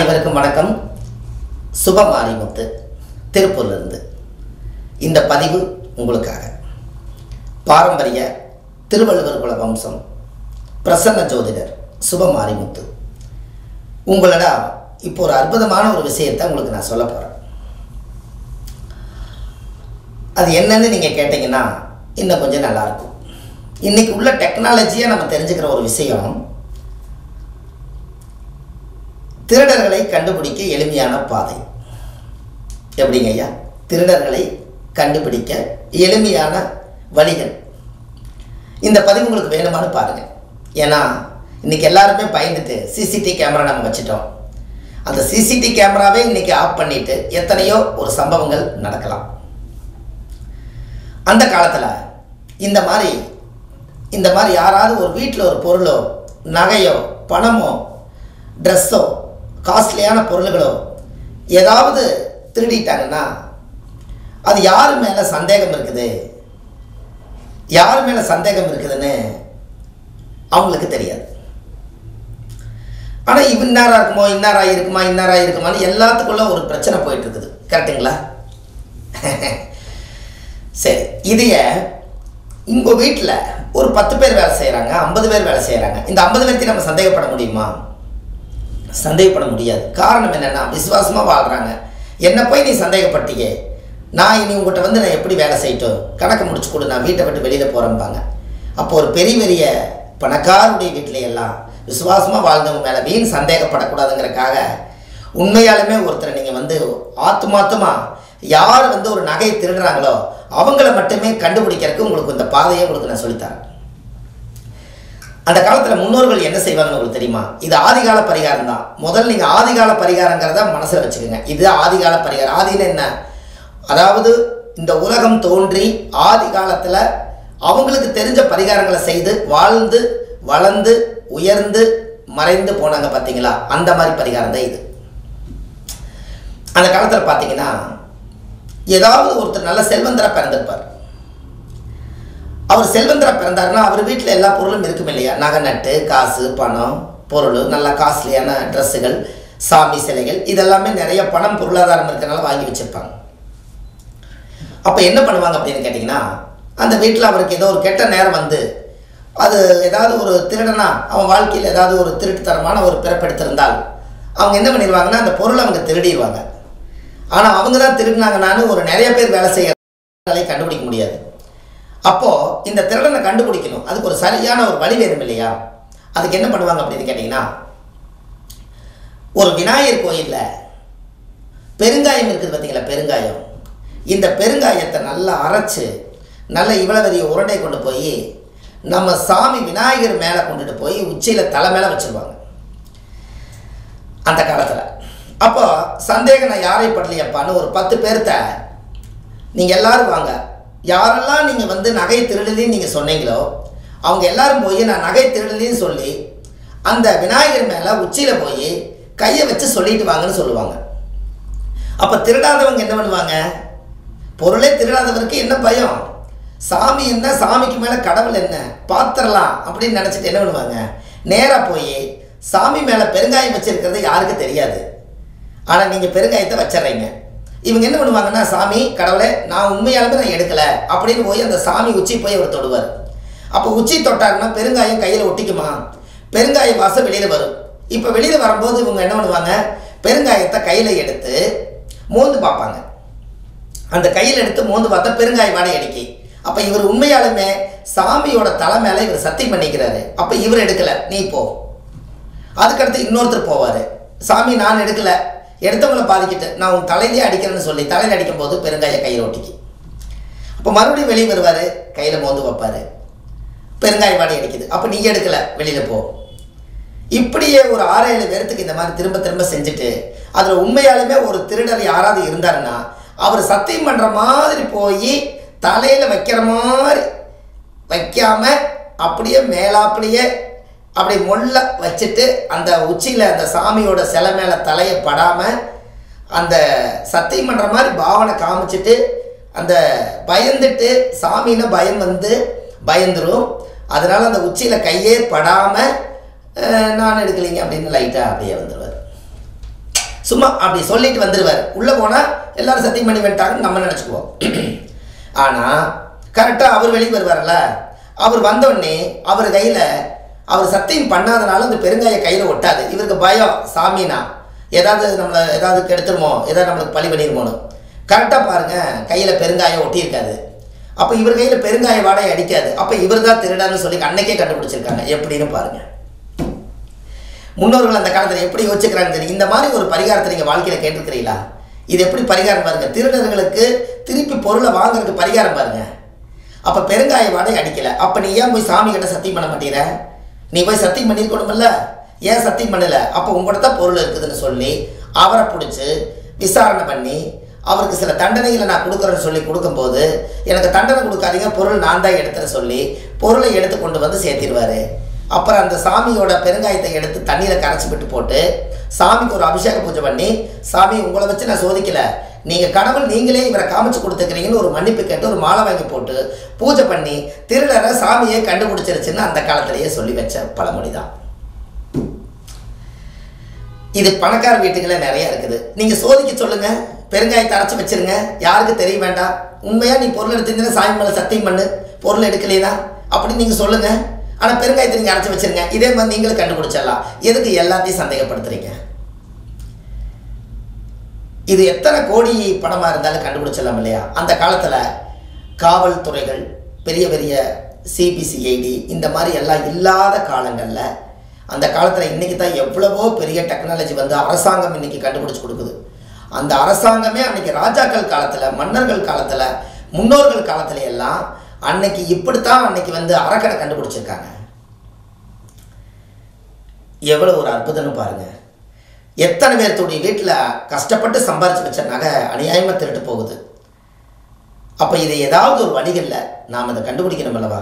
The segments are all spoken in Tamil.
அனைவருக்கும் வணக்கம். சுபமாரிமுத்து திருப்பூரிலிருந்து இந்த பதிவு உங்களுக்காக. பாரம்பரிய திருவள்ளுவர் குல வம்சம் பிரசன்ன ஜோதிடர் சுபமாரிமுத்து உங்களோட இப்போ ஒரு அற்புதமான ஒரு விஷயத்தை உங்களுக்கு நான் சொல்ல போகிறேன். அது என்னன்னு நீங்கள் கேட்டிங்கன்னா இன்னும் கொஞ்சம் நல்லாயிருக்கும். இன்றைக்கி உள்ள டெக்னாலஜியாக நம்ம தெரிஞ்சுக்கிற ஒரு விஷயம், திருடர்களை கண்டுபிடிக்க எளிமையான பாதை. எப்படிங்க ஐயா? திருடர்களை கண்டுபிடிக்க எளிமையான வழிகள் இந்த பதிவு உங்களுக்கு வேணுமானு பாருங்கள். ஏன்னா இன்றைக்கி எல்லாருமே பயந்துட்டு சிசிடிவி கேமரா நம்ம வச்சுட்டோம். அந்த சிசிடிவி கேமராவே இன்றைக்கி ஆஃப் பண்ணிவிட்டு எத்தனையோ ஒரு சம்பவங்கள் நடக்கலாம். அந்த காலத்தில் இந்த மாதிரி யாராவது ஒரு வீட்டில் ஒரு பொருளோ, நகையோ, பணமோ, ட்ரெஸ்ஸோ, காஸ்ட்லியான பொருள்களோ ஏதாவது திருடிட்டாங்கன்னா அது யார் மேலே சந்தேகம் இருக்குது, யார் மேலே சந்தேகம் இருக்குதுன்னு அவங்களுக்கு தெரியாது. ஆனால் இன்னாராக இருக்குமோ, இன்னாராக இருக்குமான்னு எல்லாத்துக்குள்ள ஒரு பிரச்சனை போயிட்டு இருக்குது. கரெக்டுங்களா? சரி, இதைய உங்கள் வீட்டில் ஒரு 10 பேர் வேலை செய்கிறாங்க, 50 பேர் வேலை செய்கிறாங்க. இந்த 50 பேருக்கு நம்ம சந்தேகப்பட முடியுமா? சந்தேகப்பட முடியாது. காரணம் என்னென்னா, விசுவாசமாக வாழ்கிறாங்க. என்னை போய் நீ சந்தேகப்பட்டீங்க, நான் இனி உங்கள்கிட்ட வந்து நான் எப்படி வேலை செய்யட்டும், கணக்கு முடிச்சு கொடு, நான் வீட்டை விட்டு வெளியில் போகிறேன்பாங்க. அப்போ ஒரு பெரிய பெரிய பணக்காரருடைய வீட்டிலையெல்லாம் விசுவாசமாக வாழ்ந்தவங்க மேலே வீண் சந்தேகப்படக்கூடாதுங்கிறக்காக உண்மையாலுமே ஒருத்தரை நீங்கள் வந்து ஆத்மாத்தமாக யார் வந்து ஒரு நகையை திருடுறாங்களோ அவங்கள மட்டுமே கண்டுபிடிக்கிறதுக்கு உங்களுக்கு இந்த பாதையை உங்களுக்கு நான் சொல்லித்தரேன். அந்த காலத்தில் முன்னோர்கள் என்ன செய்வாங்கன்னு உங்களுக்கு தெரியுமா? இது ஆதிகால பரிகாரம் தான். முதல்ல நீங்கள் ஆதிகால பரிகாரங்கிறத மனசில் வச்சுக்கோங்க. இதுதான் ஆதிகால பரிகாரம். ஆதின்னு என்ன? அதாவது இந்த உலகம் தோன்றி ஆதி காலத்தில் அவங்களுக்கு தெரிஞ்ச பரிகாரங்களை செய்து வாழ்ந்து வளர்ந்து உயர்ந்து மறைந்து போனாங்க பார்த்தீங்களா? அந்த மாதிரி பரிகாரம் தான் இது. அந்த காலத்தில் பார்த்தீங்கன்னா ஏதாவது ஒருத்தர் நல்ல செல்வந்தராக பிறந்திருப்பார். அவர் செல்வந்தராக பிறந்தாருன்னா அவர் வீட்டில் எல்லா பொருளும் இருக்கும் இல்லையா? நகை, நட்டு, காசு, பணம், பொருள், நல்லா காஸ்ட்லியான ட்ரெஸ்ஸுகள், சாமி சிலைகள், இதெல்லாமே நிறைய பணம் பொருளாதாரம் இருக்கிறனால வாங்கி வச்சுருப்பாங்க. அப்போ என்ன பண்ணுவாங்க அப்படின்னு கேட்டிங்கன்னா, அந்த வீட்டில் அவருக்கு ஏதோ ஒரு கெட்ட நேரம் வந்து அது ஏதாவது ஒரு திருடனா அவன் வாழ்க்கையில் ஏதாவது ஒரு திருட்டுத்தரமான ஒரு பிறப்பெடுத்திருந்தால் அவங்க என்ன பண்ணிடுவாங்கன்னா அந்த பொருளை அவங்க திருடிடுவாங்க. ஆனால் அவங்க தான் திருடினாங்கன்னு ஒரு நிறைய பேர் வேலை செய்யறதை கண்டுபிடிக்க முடியாது. அப்போது இந்த திருடனை கண்டுபிடிக்கணும், அதுக்கு ஒரு சரியான ஒரு வழி வேணும் இல்லையா? அதுக்கு என்ன பண்ணுவாங்க அப்படின்னு கேட்டிங்கன்னா, ஒரு விநாயகர் கோயிலில் பெருங்காயம் இருக்குது பார்த்தீங்களா? பெருங்காயம். இந்த பெருங்காயத்தை நல்லா அரைச்சி நல்லா இவ்வளோ பெரிய உருண்டை கொண்டு போய் நம்ம சாமி விநாயகர் மேலே கொண்டுட்டு போய் உச்சியில் தலை மேலே வச்சுருவாங்க அந்த காலத்தில். அப்போ சந்தேகம் நான் யாரை படலையப்பான்னு ஒரு 10 பேர்த்த நீங்கள் எல்லோரும் வாங்க, யாரெல்லாம் நீங்கள் வந்து நகை திருடலின்னு நீங்கள் சொன்னீங்களோ அவங்க எல்லோரும் போய் நான் நகை திருடலின்னு சொல்லி அந்த விநாயகர் மேலே உச்சியில் போய் கையை வச்சு சொல்லிட்டு வாங்கன்னு சொல்லுவாங்க. அப்போ திருடாதவங்க என்ன பண்ணுவாங்க? பொருளே திருடாதவருக்கு என்ன பயம்? சாமி என்ன, சாமிக்கு மேலே கடவுள் என்ன, பார்த்துடலாம் அப்படின்னு நினச்சிட்டு என்ன பண்ணுவாங்க? நேராக போய் சாமி மேலே பெருங்காயம் வச்சுருக்கிறது யாருக்கு தெரியாது. ஆனால் நீங்கள் பெருங்காயத்தை வச்சிட்றீங்க. இவங்க என்ன பண்ணுவாங்கன்னா, சாமி கடவுளை நான் உண்மையாலுமே நான் எடுக்கலை அப்படின்னு போய் அந்த சாமி உச்சி போய் அவர் தொடுவார். அப்போ உச்சி தொட்டாருன்னா பெருங்காயம் கையில் ஒட்டிக்குமா? பெருங்காய வாசம் வெளியில் வரும். இப்போ வெளியில் வரும்போது இவங்க என்ன பண்ணுவாங்க? பெருங்காயத்தை கையில் எடுத்து மோந்து பார்ப்பாங்க. அந்த கையில் எடுத்து மோந்து பார்த்தா பெருங்காய வாடை அடிக்கி. அப்போ இவர் உண்மையாலுமே சாமியோட தலை மேலே இவர் சத்தியம் பண்ணிக்கிறாரு. அப்போ இவர் எடுக்கலை, நீ போ. அதுக்கடுத்து இன்னொருத்தர் போவார், சாமி நான் எடுக்கலை, எடுத்தவங்களை பாதிக்கிட்டு நான் உன் தலையிலே அடிக்கிறேன்னு சொல்லி தலையில் அடிக்கும் போது பெருங்காயை கையில் ஒட்டிக்கு. அப்போ மறுபடியும் வெளியே வருவார், கையில் மோந்து வைப்பார், பெருங்காய வாடி அடிக்குது. அப்போ நீ எடுக்கலை, வெளியில் போ. இப்படியே ஒரு 6-7 பேர்த்துக்கு இந்த மாதிரி திரும்ப திரும்ப செஞ்சுட்டு அதில் உண்மையாலுமே ஒரு திருடர் யாராவது இருந்தாருன்னா அவர் சத்தியம் பண்ணுற மாதிரி போய் தலையில் வைக்கிற மாதிரி வைக்காமல் அப்படியே மேலாப்படியே அப்படி முள்ள வச்சுட்டு அந்த உச்சியில் அந்த சாமியோட சிலை மேலே தலையை படாமல் அந்த சத்தியம் பண்ணுற மாதிரி பாவனை காமிச்சிட்டு அந்த பயந்துட்டு சாமின்னு பயம் வந்து பயந்துடும். அதனால் அந்த உச்சியில் கையே படாமல் நான் எடுக்கலைங்க அப்படின்னு லைட்டாக அப்படியே வந்துடுவார். சும்மா அப்படி சொல்லிட்டு வந்துடுவார். உள்ளே போனால் எல்லாரும் சத்தியம் பண்ணி வந்துட்டாங்கன்னு நம்ம நினச்சிக்குவோம். ஆனால் கரெக்டாக அவர் வெளியே வருவார்ல, அவர் வந்தோடனே அவர் கையில் அவர் சத்தியம் பண்ணாதனால அந்த பெருங்காயை கையில் ஒட்டாது. இவருக்கு பயம், சாமினா ஏதாவது நம்மளை ஏதாவது கெடுத்துருமோ, ஏதாவது நம்மளுக்கு பழி பண்ணிடுமோன்னு. கரெக்டாக பாருங்கள், கையில் பெருங்காயம் ஒட்டியிருக்காது. அப்போ இவர் கையில் பெருங்காய வாடகை அடிக்காது. அப்போ இவர் தான் திருடான்னு சொல்லி அன்னைக்கே கண்டுபிடிச்சிருக்காங்க. எப்படின்னு பாருங்கள், முன்னோர்கள் அந்த காலத்தில் எப்படி யோசிச்சுக்கிறாங்கன்னு தெரியும். இந்த மாதிரி ஒரு பரிகாரத்தை நீங்கள் வாழ்க்கையில் கேட்டிருக்கிறீங்களா? இது எப்படி பரிகாரம் பாருங்கள். திருடர்களுக்கு திருப்பி பொருளை வாங்குறதுக்கு பரிகாரம் பாருங்கள். அப்போ பெருங்காய வாடகை அடிக்கலை. அப்போ நீ ஏன் போய் சாமி கிட்ட சத்தியம் பண்ண மாட்டேங்கிற? நீ போய் சத்தியம் பண்ணியிருக்கணும்ல, ஏன் சத்தியம் பண்ணலை? அப்போ உங்கள்கிட்ட தான் பொருள் இருக்குதுன்னு சொல்லி அவரை பிடிச்சி விசாரணை பண்ணி அவருக்கு சில தண்டனைகளை நான் கொடுக்குறேன்னு சொல்லி கொடுக்கும்போது, எனக்கு தண்டனை கொடுக்காதீங்க, பொருள் நான் தான் எடுத்துன்னு சொல்லி பொருளை எடுத்து கொண்டு வந்து சேர்த்திடுவார். அப்புறம் அந்த சாமியோட பெருங்காயத்தை எடுத்து தண்ணீரில் கரைச்சி விட்டு போட்டு சாமிக்கு ஒரு அபிஷேக பூஜை பண்ணி, சாமி உங்களை வச்சு நான் சோதிக்கலை, நீங்கள் கடவுள் நீங்களே இவரை காமிச்சு கொடுத்துக்கிறீங்கன்னு ஒரு மன்னிப்பு கேட்டு ஒரு மாலை வாங்கி போட்டு பூஜை பண்ணி திருடரை சாமியை கண்டுபிடிச்சிருச்சுன்னு அந்த காலத்திலேயே சொல்லி வச்ச பழமொழி தான் இது. பணக்கார வீட்டுகளே நிறையா இருக்குது. நீங்கள் சோதிக்க சொல்லுங்கள், பெருங்காயத்தை அரைச்சி வச்சுருங்க, யாருக்கு தெரிய வேண்டாம். உண்மையாக நீ பொருள் எடுத்துருந்தீங்கன்னா சாமி மேலே சத்தியம் பண்ணு, பொருள் எடுக்கலையா அப்படின்னு நீங்கள் சொல்லுங்கள். ஆனால் பெருங்காயத்தை நீங்கள் அரைச்சி வச்சுருங்க, இதே மாதிரி நீங்களும் கண்டுபிடிச்சிடலாம். எதுக்கு எல்லாத்தையும் சந்தேகப்படுத்துறீங்க? இது எத்தனை கோடி பணமாக இருந்தாலும் கண்டுபிடிச்சிடலாம் இல்லையா? அந்த காலத்தில் காவல்துறைகள், பெரிய பெரிய சிபிசிஐடி, இந்த மாதிரி எல்லாம் இல்லாத காலங்களில், அந்த காலத்தில் இன்றைக்கி தான் எவ்வளவோ பெரிய டெக்னாலஜி வந்து அரசாங்கம் இன்றைக்கி கண்டுபிடிச்சி கொடுக்குது. அந்த அரசாங்கமே அன்றைக்கி ராஜாக்கள் காலத்தில், மன்னர்கள் காலத்தில், முன்னோர்கள் காலத்தில் எல்லாம் அன்னைக்கு இப்படித்தான் அன்னைக்கு வந்து அறக்கடை கண்டுபிடிச்சிருக்காங்க. எவ்வளோ ஒரு அற்புதம்னு பாருங்கள். எத்தனை பேர்த்துடைய வீட்டில் கஷ்டப்பட்டு சம்பாரித்து வச்ச நகை அநியாயமாக திருட்டு போகுது. அப்போ இதை ஏதாவது ஒரு வழிகளில் நாம் அதை கண்டுபிடிக்கணும் அல்லவா?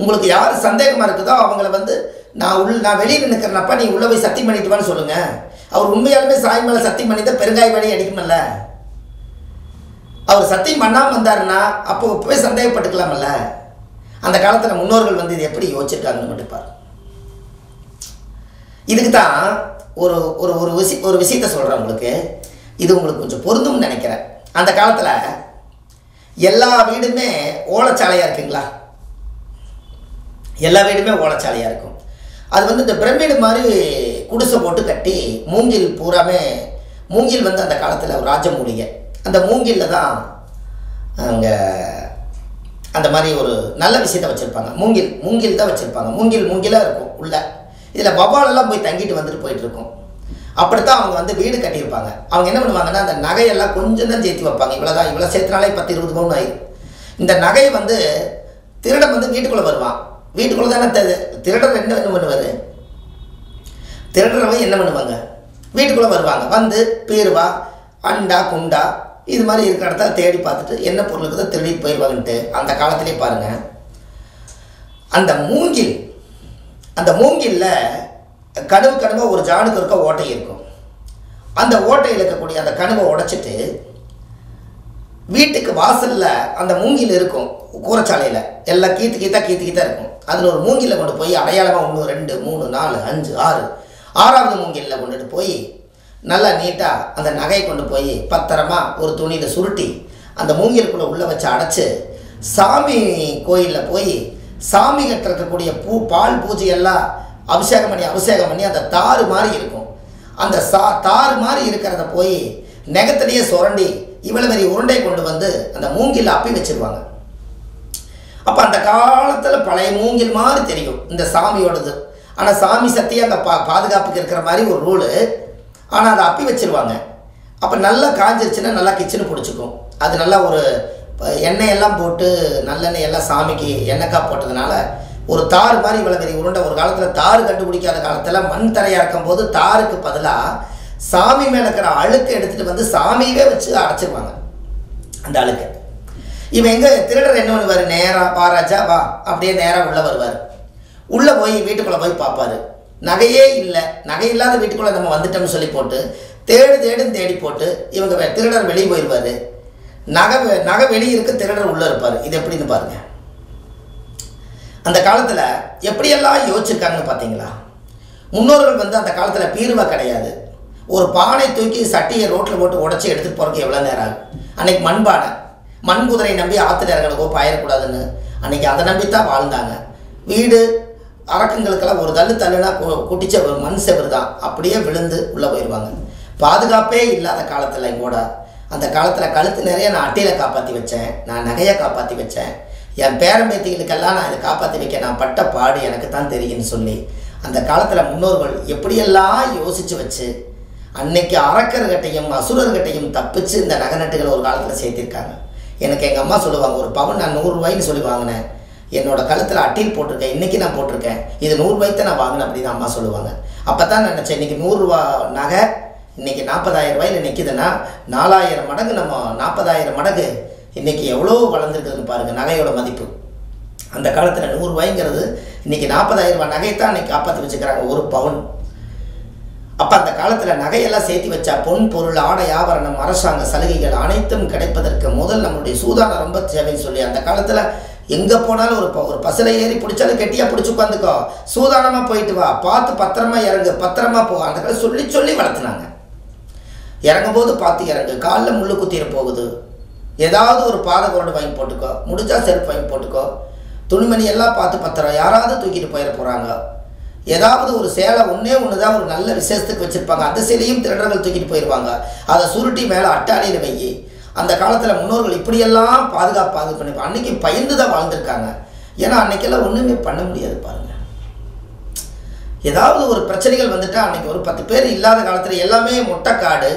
உங்களுக்கு யார் சந்தேகமாக இருக்குதோ அவங்கள வந்து நான் வெளியில் நிற்கிறேன்னப்பா நீ உள்ளே போய் சத்தியம் பண்ணிட்டுவான்னு சொல்லுங்கள். அவர் உண்மையாலுமே சாமி மேலே சத்தியம் பண்ணி தான் பெருங்காய வாடகை அடிக்குமல்ல. அவர் சத்தியம் பண்ணாமல் வந்தாருன்னா அப்போ போய் சந்தேகப்பட்டுக்கலாமல்ல. அந்த காலத்தில் முன்னோர்கள் வந்து இது எப்படி யோசிச்சிருக்காங்கன்னு மட்டும் பாருங்க. இதுக்கு தான் ஒரு ஒரு ஒரு விஷயத்த சொல்கிறேன் உங்களுக்கு. இது உங்களுக்கு கொஞ்சம் பொருந்தும்னு நினைக்கிறேன். அந்த காலத்தில் எல்லா வீடுமே ஓலைச்சாலையாக இருக்குங்களா? எல்லா வீடுமே ஓலைச்சாலையாக இருக்கும். அது வந்து இந்த பிரமிடு மாதிரி குடிசை போட்டு கட்டி மூங்கில் பூராமே, மூங்கில் வந்து அந்த காலத்தில் ஒரு ராஜ மூலிகை. அந்த மூங்கில்ல தான் அங்கே அந்த மாதிரி ஒரு நல்ல விஷயத்தை வச்சுருப்பாங்க. மூங்கில் தான் வச்சுருப்பாங்க. மூங்கிலாக இருக்கும் உள்ள. இதில் வவாலெல்லாம் போய் தங்கிட்டு வந்துட்டு போயிட்டுருக்கோம். அப்படித்தான் அவங்க வந்து வீடு கட்டியிருப்பாங்க. அவங்க என்ன பண்ணுவாங்கன்னா, அந்த நகையெல்லாம் கொஞ்சம் தான் சேர்த்து வைப்பாங்க. இவ்வளோ சேர்த்துனாலே 10-20 பவுன் ஆயிடும். இந்த நகையை வந்து திருடன் வந்து வீட்டுக்குள்ளே வருவான். வீட்டுக்குள்ளே தானே திருடர் என்ன பண்ணுவார்? திருடரவை என்ன பண்ணுவாங்க? வீட்டுக்குள்ளே வருவாங்க. வந்து பீர்வா, அண்டா, குண்டா இது மாதிரி இருக்கிற இடத்துல தேடி பார்த்துட்டு என்ன பொருளுக்கு தான் திருடிட்டு போயிடுவாங்கன்ட்டு. அந்த காலத்திலே பாருங்கள், அந்த மூங்கிலில் கடுகு ஒரு ஜானுக்கு இருக்க ஓட்டை இருக்கும். அந்த ஓட்டையில் இருக்கக்கூடிய அந்த கடுகை உடைச்சிட்டு வீட்டுக்கு வாசலில் அந்த மூங்கில் இருக்கும். கூரைச்சாலையில் எல்லாம் கீத்து கீத்தாக இருக்கும். அதில் ஒரு மூங்கில கொண்டு போய் அடையாளமாக 1, 2, 3, 4, 5, 6 ஆறாவது மூங்கிலில் கொண்டுட்டு போய் நல்லா நீட்டாக அந்த நகையை கொண்டு போய் பத்திரமாக ஒரு துணியில் சுருட்டி அந்த மூங்கிலுக்குள்ளே உள்ளே வச்சு அடைச்சி சாமி கோயிலில் போய் சாமி கட்டுறக்கக்கூடிய பால் பூஜையெல்லாம் அபிஷேகம் பண்ணி அந்த தாறு மாதிரி இருக்கும். அந்த தாறு மாதிரி இருக்கிறத போய் நெகத்திலேயே சுரண்டி இவ்வளோ மாதிரி உருண்டை கொண்டு வந்து அந்த மூங்கில் அப்பி வச்சுருவாங்க. அப்போ அந்த காலத்தில் பழைய மூங்கில் மாதிரி தெரியும் இந்த சாமியோடது. ஆனால் சாமி சத்தியம் அந்த பாதுகாப்புக்கு இருக்கிற மாதிரி ஒரு ரூலு. ஆனால் அதை அப்பி வச்சுருவாங்க. அப்போ நல்லா காஞ்சிருச்சுன்னா நல்லா கிச்சனு பிடிச்சிக்கும். அது நல்லா ஒரு எண்ணெயெல்லாம் போட்டு நல்லெண்ணெய் எல்லாம் சாமிக்கு எண்ணெய்க்காக போட்டதுனால ஒரு தாறு மாதிரி இவ்வளோ பெரிய உருண்டை. ஒரு காலத்தில் தாறு கண்டுபிடிக்காத காலத்தில் மண் தரையாக இருக்கும்போது தாருக்கு பதிலாக சாமி மேலே இருக்கிற அழுக்கை எடுத்துகிட்டு வந்து சாமியவே வச்சு அடைச்சிருவாங்க அந்த அழுக்கை. இவன் எங்கே திருடர் என்ன பண்ணுவார்? நேராக வா ராஜா வா அப்படியே நேராக உள்ளே வருவார். உள்ளே போய் வீட்டுக்குள்ளே போய் பார்ப்பார். நகையே இல்லை, நகையில்லாத வீட்டுக்குள்ளே நம்ம வந்துட்டோம்னு சொல்லி போட்டு தேடி போட்டு இவங்க திருடர் வெளியே போயிடுவார். நகை வெளியே இருக்க, திருடர் உள்ளே இருப்பார். இது எப்படின்னு பாருங்கள். அந்த காலத்தில் எப்படியெல்லாம் யோசிச்சிருக்காங்கன்னு பார்த்தீங்களா? முன்னோர்கள் வந்து அந்த காலத்தில் பீர்வா கிடையாது, ஒரு பானை தூக்கி சட்டியை ரோட்டில் போட்டு உடச்சி எடுத்துகிட்டு போகிறதுக்கு எவ்வளோ நேரம் ஆகும்? அன்றைக்கி மண்பானை, மண் குதிரை நம்பி ஆற்று இறங்கணுக்கோ பாயக்கூடாதுன்னு அன்றைக்கி அதை நம்பி தான் வாழ்ந்தாங்க. வீடு அரக்கங்களுக்கெல்லாம் ஒரு தள்ளுனா குட்டிச்ச மண் செவரு தான், அப்படியே விழுந்து உள்ளே போயிடுவாங்க. பாதுகாப்பே இல்லாத காலத்தில் எங்கூட அந்த காலத்தில் கழுத்து நிறைய நான் அட்டையில் காப்பாற்றி வச்சேன், நான் நகையை காப்பாற்றி வச்சேன், என் பேரம்பேத்திகளுக்கெல்லாம் நான் இதை காப்பாற்றி வைக்க நான் பட்ட பாடு எனக்கு தான் தெரியும்னு சொல்லி அந்த காலத்தில் முன்னோர்கள் எப்படியெல்லாம் யோசித்து வச்சு அன்னைக்கு அரக்கர்கிட்டையும் அசுரர்கிட்டையும் தப்பிச்சு இந்த நகை நட்டுகளை ஒரு காலத்தில் சேர்த்திருக்காங்க. எனக்கு எங்கள் அம்மா சொல்லுவாங்க, ஒரு பவுன் நான் 100 ரூபாய்ன்னு சொல்லி வாங்கினேன், என்னோடய கழுத்தில் அட்டில் போட்டிருக்கேன், இன்றைக்கி நான் போட்டிருக்கேன், இது 100 ரூபாய்க்கு நான் வாங்கினேன் அப்படின்னு அம்மா சொல்லுவாங்க. அப்போ தான் நான் நினச்சேன், இன்றைக்கி 100 ரூபா நகை இன்றைக்கி 40,000 ரூபாயில் நிற்கிதுன்னா 4000 மடங்கு நம்ம 40,000 மடங்கு இன்றைக்கி எவ்வளோ வளர்ந்துருக்குதுன்னு பாருங்கள் நகையோட மதிப்பு. அந்த காலத்தில் 100 ரூபாய்ங்கிறது இன்றைக்கி 40,000 ரூபா நகையை தான் இன்றைக்கி காப்பாற்றி வச்சுக்கிறாங்க ஒரு பவுன். அப்போ அந்த காலத்தில் நகையெல்லாம் சேர்த்து வச்சா பொன் பொருள் ஆடை ஆபரணம் அரசாங்க சலுகைகள் அனைத்தும் கிடைப்பதற்கு முதல் நம்மளுடைய சூதான ரொம்ப தேவைன்னு சொல்லி அந்த காலத்தில் எங்கே போனாலும் ஒரு பஸ்ஸில் ஏறி பிடிச்சாலும் கெட்டியாக பிடிச்சி உட்காந்துக்கோ, சூதானமாக போயிட்டு வா, பார்த்து பத்திரமா இறங்கு, பத்திரமா போக அந்த காலம் சொல்லி சொல்லி வளர்த்துனாங்க. இறங்கும் போது பார்த்து இறங்கு, காலில் முள்ளு குத்திர போகுது, ஏதாவது ஒரு பாதை கொண்டு வாங்கி போட்டுக்கோ, முடிஞ்சால் செருப்பு வாங்கி போட்டுக்கோ, துணிமணி எல்லாம் பார்த்து பத்திரம், யாராவது தூக்கிட்டு போயிட போகிறாங்க, ஏதாவது ஒரு சேலை ஒன்றே ஒன்று தான் ஒரு நல்ல விசேஷத்துக்கு வச்சுருப்பாங்க, அந்த சேலையும் திருடர்கள் தூக்கிட்டு போயிடுவாங்க, அதை சுருட்டி மேலே அட்டாளியில் வையி. அந்த காலத்தில் முன்னோர்கள் இப்படியெல்லாம் பாதுகாப்பாக பண்ணிப்பாங்க. அன்றைக்கி பயந்து தான் வாழ்ந்துருக்காங்க. ஏன்னா அன்றைக்கெல்லாம் ஒன்றுமே பண்ண முடியாது பாருங்கள். ஏதாவது ஒரு பிரச்சனைகள் வந்துட்டால் அன்றைக்கி ஒரு 10 பேர் இல்லாத காலத்தில் எல்லாமே மொட்டைக்காடு,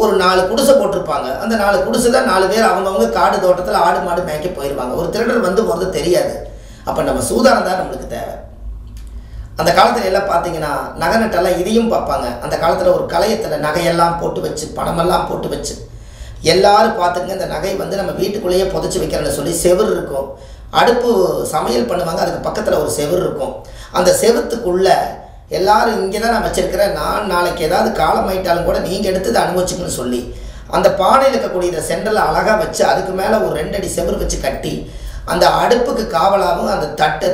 ஒரு 4 குடிசை போட்டிருப்பாங்க, அந்த 4 குடிசை தான் 4 பேர் அவங்கவுங்க காடு தோட்டத்தில் ஆடு மாடு மேய்க்க போயிடுவாங்க, ஒரு திருடர் வந்து போகிறது தெரியாது. அப்போ நம்ம சூதானம் தான் நம்மளுக்கு தேவை. அந்த காலத்தில் எல்லாம் பார்த்தீங்கன்னா நகை நட்டெல்லாம் இதையும் பார்ப்பாங்க. அந்த காலத்தில் ஒரு கலையத்தில் நகையெல்லாம் போட்டு வச்சு பணமெல்லாம் போட்டு வச்சு எல்லோரும் பார்த்துங்க, இந்த நகை வந்து நம்ம வீட்டுக்குள்ளேயே புதைச்சி வைக்கிறேன்னு சொல்லி செவுர் இருக்கும், அடுப்பு சமையல் பண்ணுவாங்க, அதுக்கு பக்கத்தில் ஒரு செவுர் இருக்கும், அந்த செவத்துக்குள்ளே எல்லோரும் இங்கே தான் நான் வச்சுருக்கிறேன், நான் நாளைக்கு ஏதாவது காலமாயிட்டாலும் கூட நீங்கள் எடுத்து இதை அனுபவிச்சுக்கணும்னு சொல்லி அந்த பானையில் இருக்கக்கூடிய இதை சென்டரில் அழகாக வச்சு அதுக்கு மேலே ஒரு 2 அடி செவுர் வச்சு கட்டி அந்த அடுப்புக்கு காவலாகவும் அந்த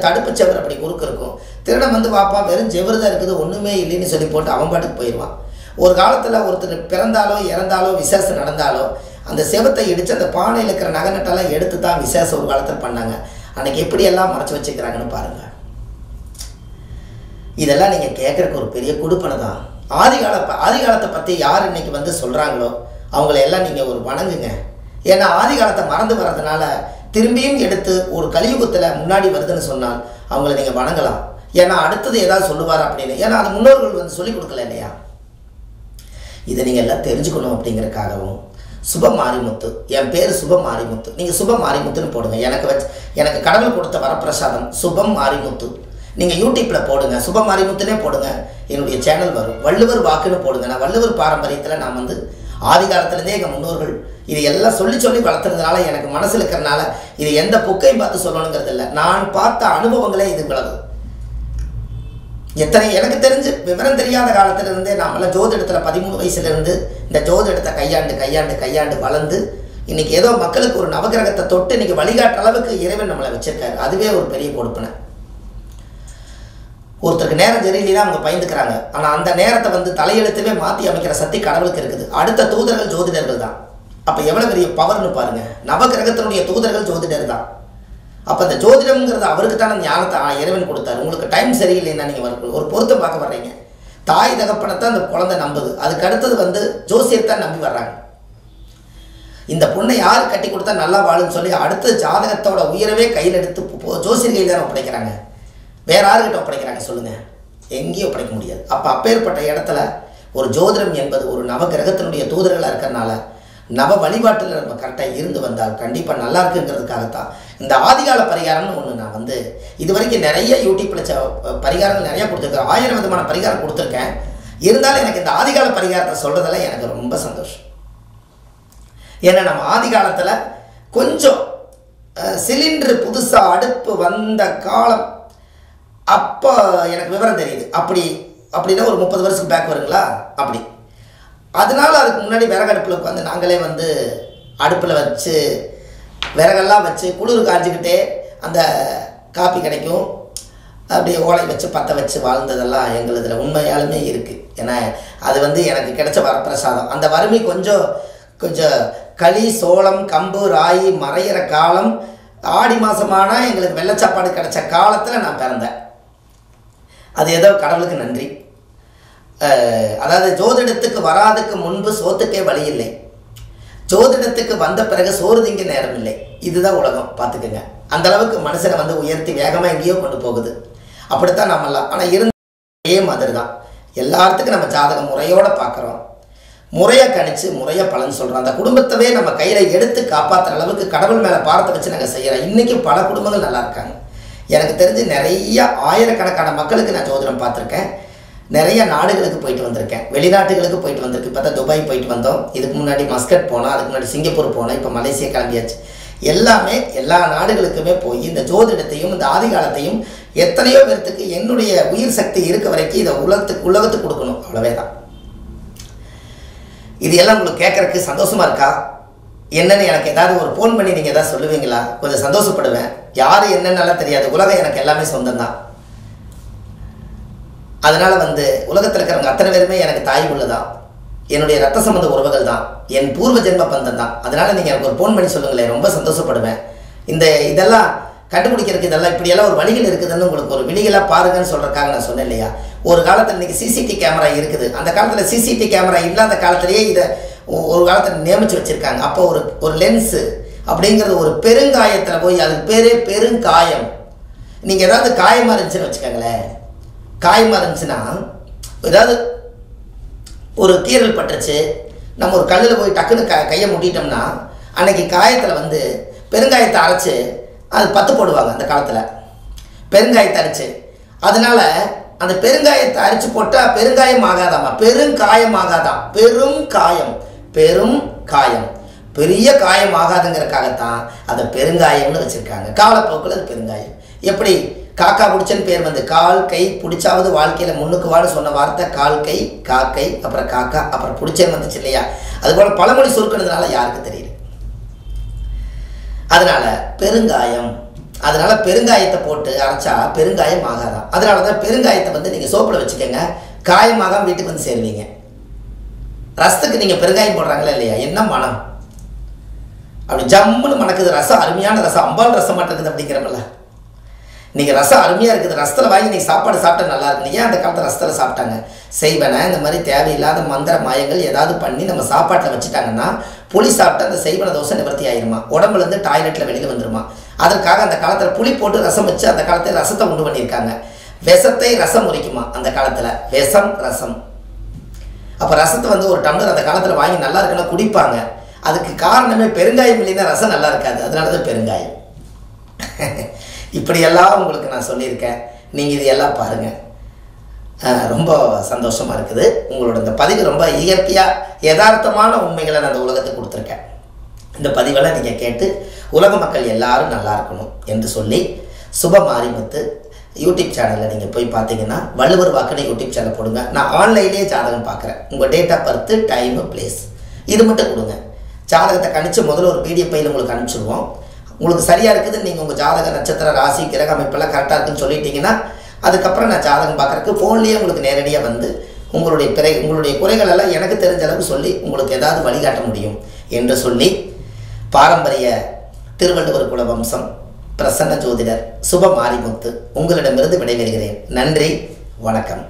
தடுப்பு செவுர் அப்படி குறுக்கு இருக்கும். திருடன் வந்து பார்ப்பான், வெறும் செவுரு தான் இருக்குது, ஒன்றுமே இல்லைன்னு சொல்லி போட்டு அவன் பாட்டுக்கு போயிடுவான். ஒரு காலத்தில் ஒருத்தர் பிறந்தாலோ இறந்தாலோ விசேஷம் நடந்தாலோ அந்த செவத்தை இடித்து அந்த பானையில் இருக்கிற நகை நட்டெல்லாம் எடுத்து தான் விசேஷம் ஒரு காலத்தில் பண்ணாங்க. அன்றைக்கி எப்படியெல்லாம் மறைச்சி வச்சுக்கிறாங்கன்னு பாருங்கள். இதெல்லாம் நீங்கள் கேட்குறக்கு ஒரு பெரிய கொடுப்பனை தான். ஆதிகாலத்தை பற்றி யார் இன்றைக்கி வந்து சொல்கிறாங்களோ அவங்களையெல்லாம் நீங்கள் ஒரு வணங்குங்க. ஏன்னா ஆதிகாலத்தை மறந்து வர்றதுனால திரும்பியும் எடுத்து ஒரு கலியுகத்தில் முன்னாடி வருதுன்னு சொன்னால் அவங்கள நீங்கள் வணங்கலாம். ஏன்னா அடுத்தது ஏதாவது சொல்லுவார் அப்படின்னு, ஏன்னா அது முன்னோர்கள் வந்து சொல்லிக் கொடுக்கல இல்லையா? இதை நீங்கள் எல்லாம் தெரிஞ்சுக்கணும் அப்படிங்கிறதுக்காகவும். சுப மாரிமுத்து, என் பேர் சுப மாரிமுத்து, நீங்கள் சுப மாரிமுத்துன்னு போடுங்க. எனக்கு கடவுள் கொடுத்த வரப்பிரசாதம் சுபம் மாரிமுத்து. நீங்கள் யூடியூப்பில் போடுங்க, சுப மாரிமுத்துனே போடுங்க, என்னுடைய சேனல் வரும். வள்ளுவர் வாக்குன்னு போடுங்க. நான் வள்ளுவர் பாரம்பரியத்தில் நான் வந்து ஆதி காலத்துலேருந்தே எங்கள் முன்னோர்கள் இது எல்லாம் சொல்லி சொல்லி வளர்த்துறதுனால எனக்கு மனசில் இருக்கிறதுனால இது எந்த புக்கையும் பார்த்து சொல்லணுங்கிறது இல்லை, நான் பார்த்த அனுபவங்களே இது விலகு. எத்தனை எனக்கு தெரிஞ்சு விவரம் தெரியாத காலத்திலிருந்தே நாமெல்லாம் ஜோதிடத்தில் 13 வயசுலேருந்து இந்த ஜோதிடத்தை கையாண்டு வளர்ந்து இன்றைக்கி ஏதோ மக்களுக்கு ஒரு நவகிரகத்தை தொட்டு இன்றைக்கி வழிகாட்டுற அளவுக்கு இறைவன் நம்மளை வச்சுருக்காரு. அதுவே ஒரு பெரிய கொடுப்பனை. ஒருத்தருக்கு நேரம் தெரியலாம், அவங்க பயந்துக்கிறாங்க. ஆனால் அந்த நேரத்தை வந்து தலையெழுத்துவே மாற்றி அமைக்கிற சக்தி கடவுளுக்கு இருக்குது. அடுத்த தூதர்கள் ஜோதிடர்கள் தான். அப்போ எவ்வளோ பெரிய பவர்னு பாருங்கள். நவகிரகத்தினுடைய தூதர்கள் ஜோதிடர் தான். அப்போ அந்த ஜோதிடம்ங்கிறது அவருக்கு தான் அந்த ஞானத்தை இறைவன் கொடுத்தாரு. உங்களுக்கு டைம் சரியில்லைன்னா நீங்கள் வரக்கூடாது. ஒரு பொருத்தம் பார்க்க வர்றீங்க, தாய் தகப்பனத்தை அந்த குழந்தை நம்புது, அதுக்கு அடுத்தது வந்து ஜோசியத்தான் நம்பி வர்றாங்க. இந்த பொண்ணை யார் கட்டி கொடுத்தா நல்லா வாழும்னு சொல்லி அடுத்த ஜாதகத்தோட உயிரவே கையில் எடுத்து ஜோசியர் கையில் தானே ஒப்படைக்கிறாங்க, வேறு யாருக்கிட்ட ஒப்படைக்கிறாங்க சொல்லுங்கள்? எங்கேயும் ஒப்படைக்க முடியாது. அப்போ அப்பேற்பட்ட இடத்துல ஒரு ஜோதிடம் என்பது ஒரு நவகிரகத்தினுடைய தூதர்களாக இருக்கிறதுனால நவ வழிபாட்டில் நம்ம கரெக்டாக இருந்து வந்தால் கண்டிப்பாக நல்லா இருக்குங்கிறதுக்காகத்தான் இந்த ஆதிகால பரிகாரம்னு ஒன்று நான் வந்து இது வரைக்கும் நிறைய யூடியூப்பில் பரிகாரங்கள் நிறையா கொடுத்துருக்கேன், 1000 விதமான பரிகாரம் கொடுத்துருக்கேன். இருந்தாலும் எனக்கு இந்த ஆதிகால பரிகாரத்தை சொல்கிறதெல்லாம் எனக்கு ரொம்ப சந்தோஷம். ஏன்னா நம்ம ஆதிகாலத்தில் கொஞ்சம் சிலிண்டரு புதுசாக அடுப்பு வந்த காலம் அப்போ எனக்கு விவரம் தெரியுது. அப்படின்னா ஒரு 30 வருஷத்துக்கு பேக் வருங்களா? அப்படி அதனால் அதுக்கு முன்னாடி விறகு அடுப்பில் உட்காந்து நாங்களே வந்து அடுப்பில் வச்சு விறகெல்லாம் வச்சு குளிர் காய்ச்சிக்கிட்டே அந்த காப்பி கிடைக்கும் அப்படியே ஓலை வச்சு பற்ற வச்சு வாழ்ந்ததெல்லாம் எங்கள் இதில் உண்மையாலுமே இருக்குது. ஏன்னா அது வந்து எனக்கு கிடைச்ச வரப்பிரசாதம். அந்த வறுமை கொஞ்சம் கொஞ்சம் களி சோளம் கம்பு ராயி மறையிற காலம், ஆடி மாதமானால் எங்களுக்கு வெள்ளச்சாப்பாடு கிடைச்ச காலத்தில் நான் பிறந்தேன். அது ஏதோ கடவுளுக்கு நன்றி. அதாவது ஜோதிடத்துக்கு வராதுக்கு முன்பு சோத்துக்கே வழி இல்லை, ஜோதிடத்துக்கு வந்த பிறகு சோறு திங்க நேரம் இல்லை. இதுதான் உலகம், பார்த்துக்குங்க. அந்தளவுக்கு மனுஷனை வந்து உயர்த்தி வேகமாக எங்கேயோ கொண்டு போகுது. அப்படித்தான் நம்மளாம். ஆனால் இருந்த அதே மாதிரி தான் எல்லாத்துக்கும் நம்ம ஜாதகம் முறையோடு பார்க்குறோம், முறையாக கணிச்சு முறையாக பலன் சொல்கிறோம். அந்த குடும்பத்தவே நம்ம கையில் எடுத்து காப்பாற்றுற அளவுக்கு கடவுள் மேலே பாரத்தை வச்சு நாங்கள் செய்கிறோம். இன்றைக்கும் பல குடும்பங்கள் நல்லா இருக்காங்க. எனக்கு தெரிஞ்சு நிறையா ஆயிரக்கணக்கான மக்களுக்கு நான் ஜோதிடம் பார்த்துருக்கேன். நிறைய நாடுகளுக்கு போயிட்டு வந்திருக்கேன், வெளிநாட்டுகளுக்கு போயிட்டு வந்திருக்கு. இப்போ தான் துபாய் போயிட்டு வந்தோம், இதுக்கு முன்னாடி மஸ்கட் போனோம், அதுக்கு முன்னாடி சிங்கப்பூர் போனோம், இப்போ மலேசியா கிளம்பியாச்சு. எல்லாமே எல்லா நாடுகளுக்குமே போய் இந்த ஜோதிடத்தையும் இந்த ஆதிகாலத்தையும் எத்தனையோ பேர்த்துக்கு என்னுடைய உயிர் சக்தி இருக்க வரைக்கும் இதை உலகத்துக்கு கொடுக்கணும், அவ்வளவே தான். இது எல்லாம் உங்களுக்கு கேட்குறக்கு சந்தோஷமாக இருக்கா என்னென்னு எனக்கு ஏதாவது ஒரு ஃபோன் பண்ணி நீங்கள் எதாவது சொல்லுவீங்களா? கொஞ்சம் சந்தோஷப்படுவேன். யார் என்னென்னலாம் தெரியாது, உலகம் எனக்கு எல்லாமே சொந்தம்தான். அதனால் வந்து உலகத்தில் இருக்கிறவங்க அத்தனை பேருமே எனக்கு தாய் உள்ளதான், என்னுடைய ரத்த சம்பந்த உறவுகள் தான், என் பூர்வ ஜென்ம பந்தம் தான். அதனால் நீங்கள் எனக்கு ஒரு ஃபோன் பண்ணி சொல்லுங்களேன், ரொம்ப சந்தோஷப்படுவேன். இந்த இதெல்லாம் கண்டுபிடிக்கிறதுக்கு இதெல்லாம் இப்படியெல்லாம் ஒரு வழிகள் இருக்குதுன்னு உங்களுக்கு ஒரு விழிகளாக பாருங்கன்னு சொல்கிறக்காக நான் சொன்னேன் இல்லையா. ஒரு காலத்தில் இன்றைக்கி சிசிடிவி கேமரா இருக்குது, அந்த காலத்தில் சிசிடிவி கேமரா இல்லாத காலத்திலேயே இதை ஒரு காலத்தில் நியமித்து வச்சுருக்காங்க. அப்போ ஒரு லென்ஸு அப்படிங்கிறது ஒரு பெருங்காயத்தில் போய் அதுக்கு பேரே பெருங்காயம். நீங்கள் ஏதாவது காயமாக இருந்துச்சுன்னு வச்சுக்கோங்களேன், காயமாக இருந்துச்சுன்னா ஏதாவது ஒரு கீரல் பட்டுச்சு, நம்ம ஒரு கல்லில் போய் டக்குன்னு கையை முட்டிட்டோம்னா அன்றைக்கி காயத்தில் வந்து பெருங்காயத்தை அரைச்சி அது பத்து போடுவாங்க. அந்த காலத்தில் பெருங்காயத்தை அரைச்சி, அதனால் அந்த பெருங்காயத்தை அரைச்சி போட்டால் பெருங்காயம் ஆகாதாம்மா, பெருங்காயம் ஆகாதான், பெரும் காயம், பெரும் காயம், பெரிய காயம் ஆகாதுங்கிறக்காகத்தான் அதை பெருங்காயம்னு வச்சுருக்காங்க. காலப்போக்கில் அது பெருங்காயம். எப்படி காக்கா பிடிச்சன்னு பேர் வந்து கால் கை பிடிச்சாவது வாழ்க்கையில் முன்னுக்கு வாடு சொன்ன வார்த்தை கால் கை காக்கை, அப்புறம் காக்கா, அப்புறம் பிடிச்சேன்னு வந்துச்சு இல்லையா. அதுபோல் பழமொழி சுருக்கினதுனால யாருக்கு தெரியுது, அதனால் பெருங்காயம். அதனால் பெருங்காயத்தை போட்டு அரைச்சா பெருங்காயம் ஆகாதான். அதனால தான் பெருங்காயத்தை வந்து நீங்கள் சோப்பில் வச்சுக்கோங்க, காயமாகாமல் வீட்டுக்கு வந்து சேருவீங்க. ரசத்துக்கு நீங்கள் பெருங்காயம் போடுறாங்களா இல்லையா, என்ன மனம் அப்படி ஜம்முன்னு மணக்குது, ரசம் அருமையான ரசம், அம்பாள் ரசம் மாட்டேங்குது அப்படிங்கிறப்பல. இன்றைக்கி ரசம் அருமையாக இருக்குது, ரசத்தில் வாங்கி நீங்கள் சாப்பாடு சாப்பிட்டா நல்லா இருக்கு. ஏன் அந்த காலத்தில் ரசத்தில் சாப்பிட்டாங்க? செய்வனை இந்த மாதிரி தேவையில்லாத மந்திர மாயங்கள் ஏதாவது பண்ணி நம்ம சாப்பாட்டில் வச்சுட்டாங்கன்னா புளி சாப்பிட்டு அந்த செய்வன தோசை நிவர்த்தி ஆகிருமா, உடம்புலேருந்து டாய்லெட்டில் வெளியில் வந்துடுமா. அதற்காக அந்த காலத்தில் புளி போட்டு ரசம் வச்சு அந்த காலத்தில் ரசத்தை உண்டு பண்ணியிருக்காங்க. விஷத்தை ரசம் முறிக்குமா அந்த காலத்தில், விஷம் ரசம். அப்போ ரசத்தை வந்து ஒரு டம்ளர் அந்த காலத்தில் வாங்கி நல்லா இருக்குன்னா குடிப்பாங்க. அதுக்கு காரணமே பெருங்காயம் இல்லைன்னா ரசம் நல்லா இருக்காது, அதனால தான் பெருங்காயம். இப்படியெல்லாம் உங்களுக்கு நான் சொல்லியிருக்கேன், நீங்கள் இது எல்லாம் பாருங்கள். ரொம்ப சந்தோஷமாக இருக்குது உங்களோட இந்த பதிவு. ரொம்ப இயற்கையாக யதார்த்தமான உண்மைகளை நான் அந்த உலகத்துக்கு கொடுத்துருக்கேன். இந்த பதிவெல்லாம் நீங்கள் கேட்டு உலக மக்கள் எல்லோரும் நல்லா இருக்கணும் என்று சொல்லி, சுப மாரிமுத்து யூடியூப் சேனலில் நீங்கள் போய் பார்த்தீங்கன்னா வள்ளுவர் வாக்கடை யூடியூப் சேனல் போடுங்க. நான் ஆன்லைன்லேயே ஜாதகம் பார்க்குறேன். உங்கள் date of birth, time, place இது மட்டும் கொடுங்க. ஜாதகத்தை கணித்து முதல்ல ஒரு பிடிஎஃப் பையில் உங்களுக்கு அனுப்பிச்சிடுவோம். உங்களுக்கு சரியாக இருக்குதுன்னு நீங்கள் உங்கள் ஜாதக நட்சத்திர ராசி கிரக அமைப்பெல்லாம் கரெக்டாக இருக்குதுன்னு சொல்லிட்டீங்கன்னா அதுக்கப்புறம் நான் ஜாதகம் பார்க்குறதுக்கு ஃபோன்லேயே உங்களுக்கு நேரடியாக வந்து உங்களுடைய குறைகள் எல்லாம் எனக்கு தெரிஞ்ச அளவுக்கு சொல்லி உங்களுக்கு ஏதாவது வழிகாட்ட முடியும் என்று சொல்லி, பாரம்பரிய திருவள்ளுவர் குல வம்சம் பிரசன்ன ஜோதிடர் சுப மாரிமுத்து உங்களிடமிருந்து விடைபெறுகிறேன். நன்றி, வணக்கம்.